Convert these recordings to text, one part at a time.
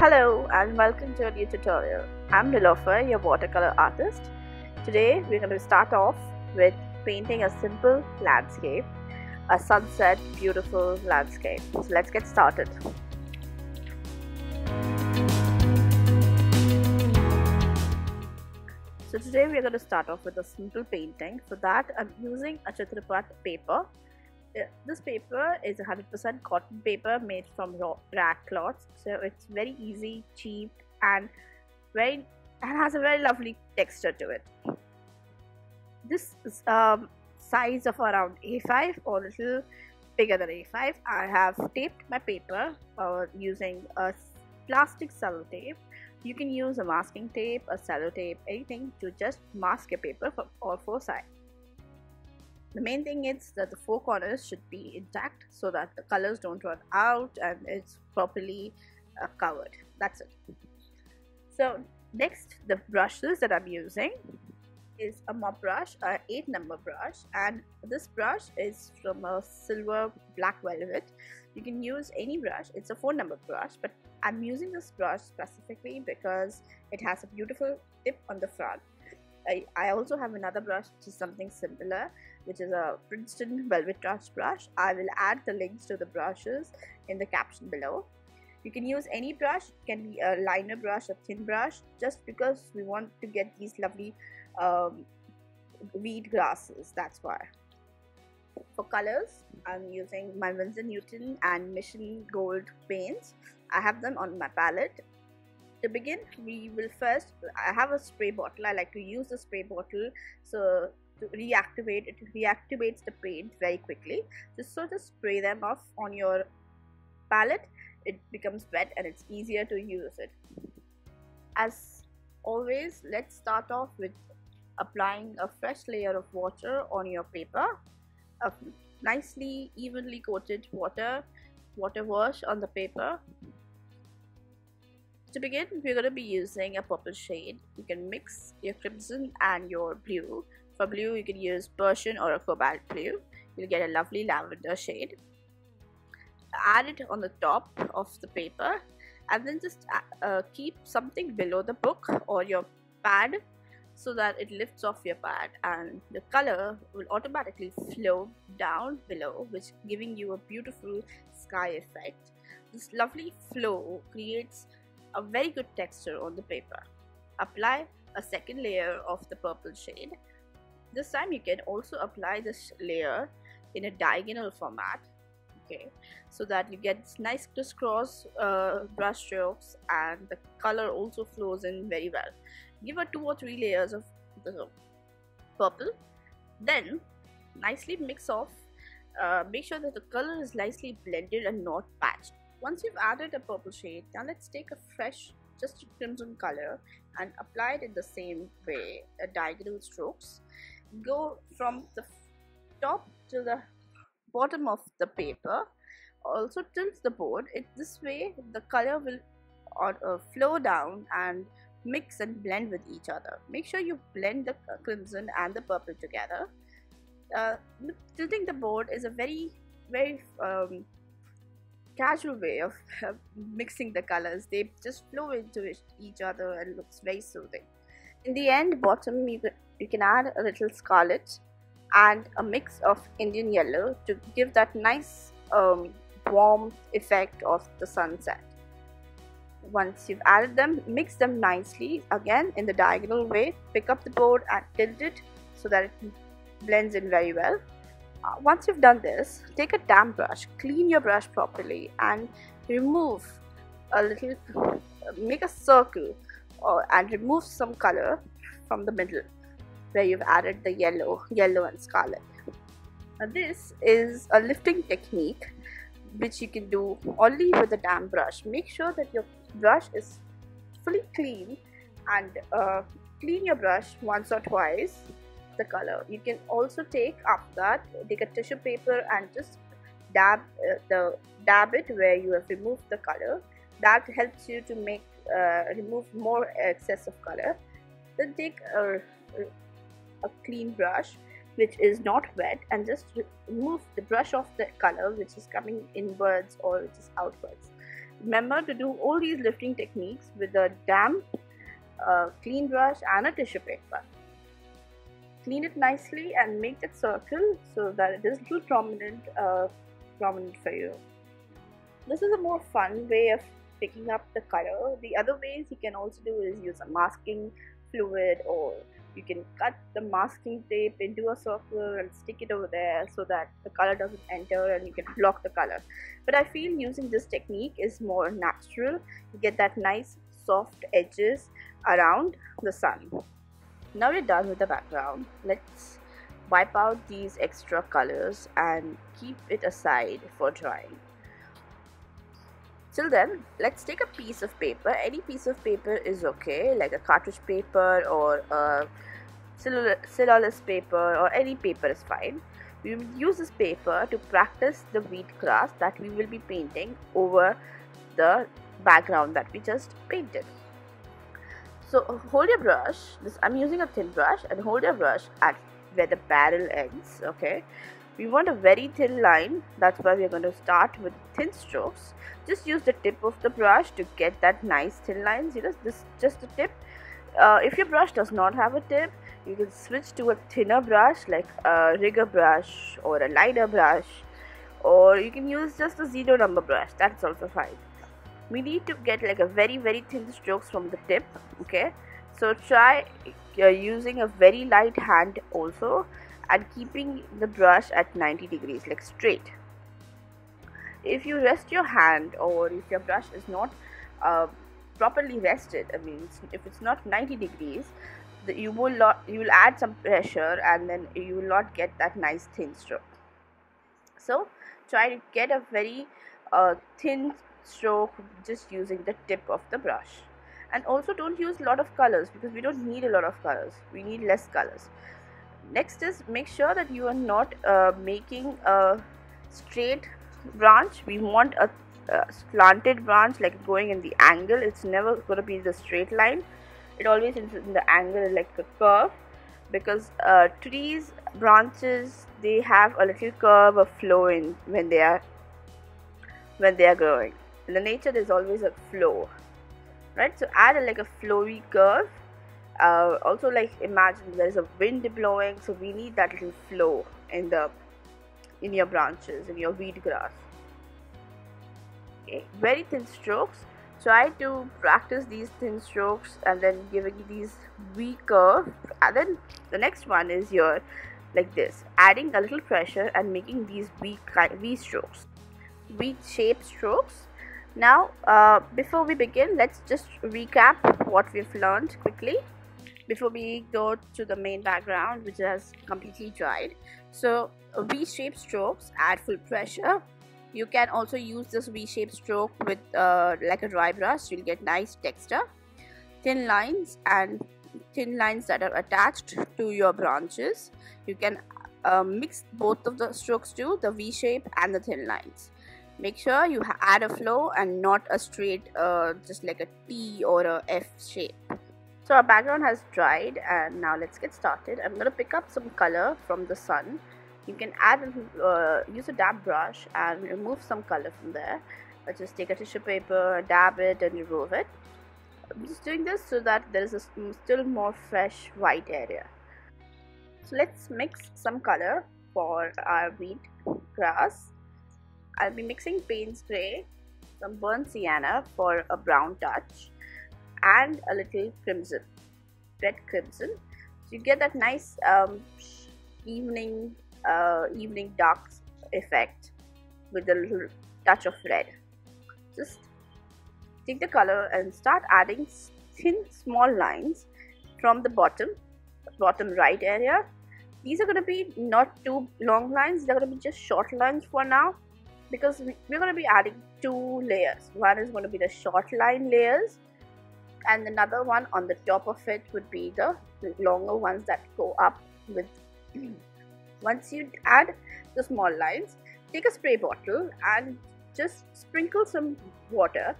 Hello and welcome to a new tutorial. I'm Nilofer, your watercolor artist. Today we're going to start off with painting a simple landscape, a sunset, beautiful landscape. So let's get started. So today we're going to start off with a simple painting. For that I'm using a Chitrapat paper. This paper is 100% cotton paper made from raw rag cloths, so it's very easy, cheap, and has a very lovely texture to it. This is size of around A5 or a little bigger than A5. I have taped my paper using a plastic cello tape. You can use a masking tape, a cello tape, anything to just mask your paper from all four sides. The main thing is that the four corners should be intact so that the colors don't run out and it's properly covered. That's it. So next, the brushes that I'm using is a mop brush, an 8 number brush, and this brush is from a Silver Black Velvet. You can use any brush. It's a 4 number brush, but I'm using this brush specifically because it has a beautiful tip on the front. I also have another brush which is something similar, which is a Princeton Velvet Touch brush. I will add the links to the brushes in the caption below. You can use any brush. It can be a liner brush, a thin brush, just because we want to get these lovely weed grasses, that's why. For colors, I'm using my Winsor and Newton and Mission Gold paints. I have them on my palette. To begin, I have a spray bottle. I like to use the spray bottle so to reactivate it. Reactivates the paint very quickly. Just spray them off on your palette. It becomes wet and it's easier to use it. As always, let's start off with applying a fresh layer of water on your paper. A nicely evenly coated water wash on the paper. To begin, we're going to be using a purple shade. You can mix your crimson and your blue. For blue, you can use Prussian or a cobalt blue. You'll get a lovely lavender shade. Add it on the top of the paper and then just keep something below the book or your pad so that it lifts off your pad and the color will automatically flow down below, which giving you a beautiful sky effect. This lovely flow creates a very good texture on the paper. Apply a second layer of the purple shade. This time you can also apply this layer in a diagonal format, okay, so that you get nice crisscross brush strokes and the color also flows in very well. Give her 2 or 3 layers of the purple, then nicely mix off. Make sure that the color is nicely blended and not patched. Once you've added a purple shade, now let's take a fresh, just crimson color and apply it in the same way, diagonal strokes. Go from the top to the bottom of the paper. Also tilt the board. This way the color will flow down and mix and blend with each other. Make sure you blend the crimson and the purple together. Tilting the board is a very, very casual way of mixing the colors. They just flow into each other and looks very soothing. In the end, bottom you can add a little scarlet and a mix of Indian yellow to give that nice warm effect of the sunset. Once you've added them, mix them nicely again in the diagonal way. Pick up the board and tilt it so that it blends in very well. Once you've done this, take a damp brush, clean your brush properly and remove a little, make a circle and remove some color from the middle where you've added the yellow and scarlet. Now this is a lifting technique which you can do only with a damp brush. Make sure that your brush is fully clean and clean your brush once or twice the color. You can also take a tissue paper and just dab it where you have removed the color. That helps you to make remove more excess of color. Then take a clean brush which is not wet and just remove the brush off the color which is coming inwards or which is outwards. Remember to do all these lifting techniques with a damp, clean brush and a tissue paper. Clean it nicely and make that circle so that it is too prominent for you. This is a more fun way of picking up the color. The other ways you can also do is use a masking fluid, or you can cut the masking tape into a circle and stick it over there so that the color doesn't enter and you can block the color. But I feel using this technique is more natural. You get that nice soft edges around the sun. Now we're done with the background. Let's wipe out these extra colors and keep it aside for drying. Till then, let's take a piece of paper. Any piece of paper is okay, like a cartridge paper or a cellulose paper, or any paper is fine. We will use this paper to practice the wheat grass that we will be painting over the background that we just painted. So hold your brush, I'm using a thin brush, and hold your brush at where the barrel ends, okay? We want a very thin line, that's why we're going to start with thin strokes. Just use the tip of the brush to get that nice thin line. See, this just the tip. If your brush does not have a tip, you can switch to a thinner brush like a rigger brush or a lighter brush, or you can use just a zero number brush, that's also fine. We need to get like a very thin strokes from the tip, okay? So try using a very light hand also, and keeping the brush at 90 degrees, like straight. If you rest your hand, or if your brush is not properly rested, I mean, if it's not 90 degrees, you will add some pressure, and then you will not get that nice thin stroke. So try to get a very thin stroke just using the tip of the brush. And also don't use a lot of colors, because we don't need a lot of colors. We need less colors. Next is, make sure that you are not making a straight branch. We want a slanted branch, like going in the angle. It's never going to be the straight line. It always is in the angle, like a curve, because trees, branches, they have a little curve of flow in when they are growing. In the nature, there's always a flow, right? So add like a flowy curve. Also, like, imagine there's a wind blowing, so we need that little flow in your branches, in your wheat grass. Okay, very thin strokes. Try to practice these thin strokes and then giving these V curve. And then the next one is your, like this, adding a little pressure and making these V strokes, V shape strokes. Now, before we begin, let's just recap what we've learned quickly before we go to the main background, which has completely dried. So V-shaped strokes add full pressure. You can also use this V-shaped stroke with like a dry brush. You'll get nice texture, thin lines, and thin lines that are attached to your branches. You can mix both of the strokes too, the V-shape and the thin lines. Make sure you add a flow and not a straight, just like a T or a F shape. So our background has dried, and now let's get started. I'm going to pick up some color from the sun. You can add, use a damp brush and remove some color from there. Just take a tissue paper, dab it and remove it. I'm just doing this so that there is a still more fresh white area. So let's mix some color for our wheat grass. I'll be mixing Payne's Gray, some burnt sienna for a brown touch, and a little crimson, red crimson. So you get that nice evening dark effect with a little touch of red. Just take the color and start adding thin small lines from the bottom right area. These are going to be not too long lines, they're going to be just short lines for now, because we're going to be adding two layers. One is going to be the short line layers, and another one on the top of it would be the longer ones that go up with. Once you add the small lines, take a spray bottle and just sprinkle some water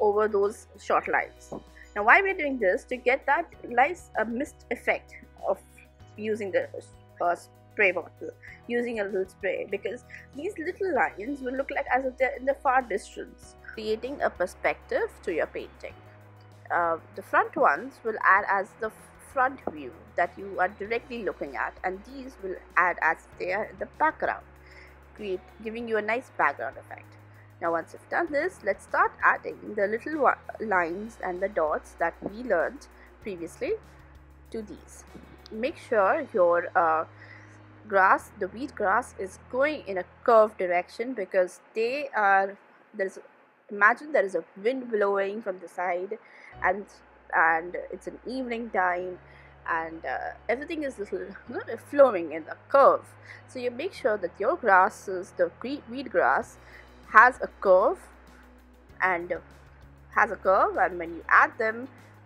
over those short lines. Now, why we're doing this? To get that nice mist effect of using the spray bottle, using a little spray, because these little lines will look like as if they're in the far distance, creating a perspective to your painting. The front ones will add as the front view that you are directly looking at, and these will add as they are in the background, giving you a nice background effect. Now once you've done this, let's start adding the little lines and the dots that we learned previously to these. Make sure your grass, the wheat grass, is going in a curved direction, because they are, imagine there is a wind blowing from the side, and it's an evening time, and everything is flowing in a curve. So you make sure that your grasses, the wheat grass, has a curve, and when you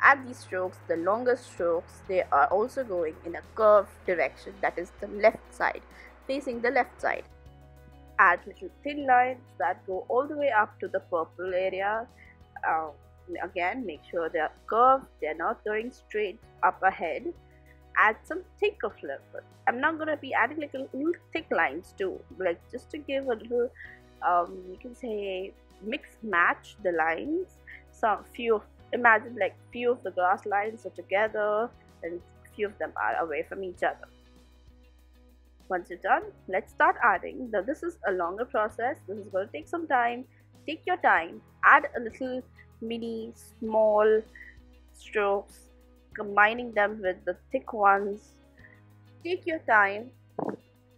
add these strokes, the longer strokes, they are also going in a curved direction, that is the left side, facing the left side. Add little thin lines that go all the way up to the purple area. Again, make sure they are curved, they are not going straight up ahead. Add some thicker flowers. I'm not going to be adding like a little thick lines too, like just to give a little you can say mix match the lines. Some few, imagine like few of the grass lines are together and few of them are away from each other. Once you're done, let's start adding. Now this is a longer process, this is going to take some time. Take your time, add a little mini small strokes, combining them with the thick ones. Take your time,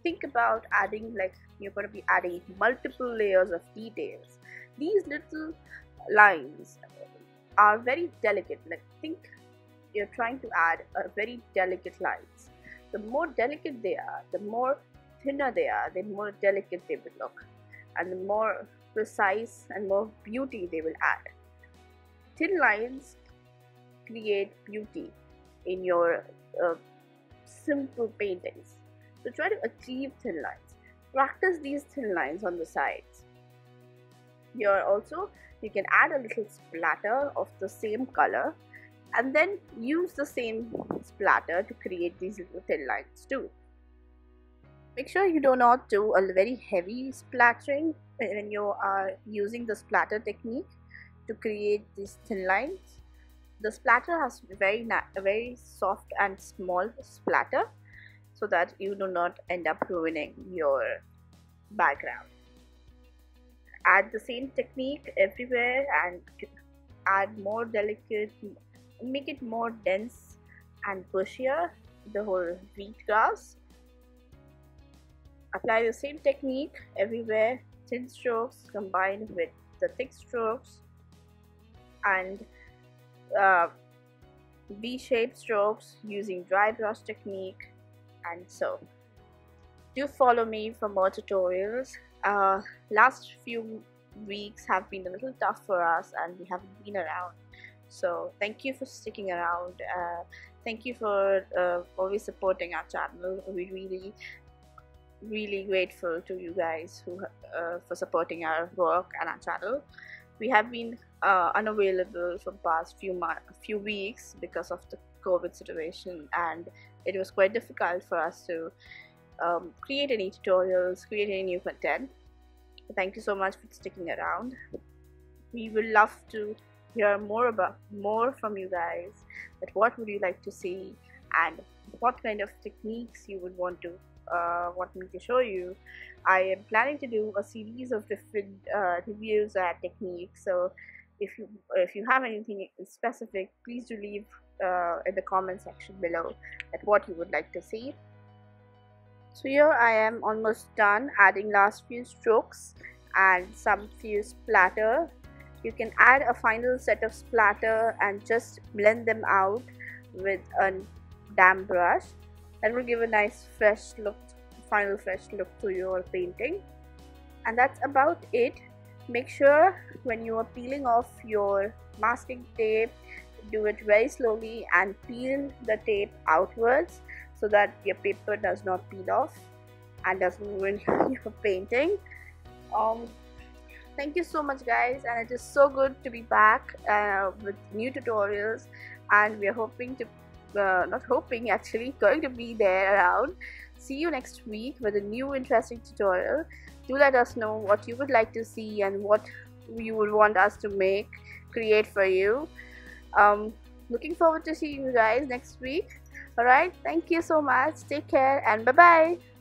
think about adding, like you're going to be adding multiple layers of details. These little lines are very delicate, like think you're trying to add a very delicate lines. The more delicate they are, the more thinner they are, the more delicate they will look, and the more precise and more beauty they will add. Thin lines create beauty in your simple paintings, so try to achieve thin lines. Practice these thin lines on the sides. Here also you can add a little splatter of the same color, and then use the same splatter to create these little thin lines too. Make sure you do not do a very heavy splattering when you are using the splatter technique to create these thin lines. The splatter has to be very soft and small splatter, so that you do not end up ruining your background. Add the same technique everywhere and add more delicate, make it more dense and bushier, the whole wheat grass. Apply the same technique everywhere, thin strokes combined with the thick strokes, and V-shaped strokes using dry brush technique. And so do follow me for more tutorials. Last few weeks have been a little tough for us and we haven't been around, so thank you for sticking around. Thank you for always supporting our channel. We're really grateful to you guys who for supporting our work and our channel. We have been unavailable for the past few weeks because of the COVID situation, and it was quite difficult for us to create any tutorials, create any new content. Thank you so much for sticking around. We would love to hear more from you guys, that what would you like to see and what kind of techniques you would want me to show you. I am planning to do a series of different reviews and techniques, so if you have anything specific, please do leave in the comment section below at what you would like to see. So here I am almost done adding last few strokes and some few splatter. You can add a final set of splatter and just blend them out with a damp brush. That will give a nice fresh look, final fresh look to your painting. And that's about it. Make sure when you are peeling off your masking tape, do it very slowly and peel the tape outwards so that your paper does not peel off and doesn't ruin your painting. Thank you so much guys, and it is so good to be back with new tutorials, and we are hoping to not hoping, actually going to be there around. See you next week with a new interesting tutorial. Do let us know what you would like to see and what you would want us to create for you. Looking forward to seeing you guys next week. All right, thank you so much. Take care and bye-bye.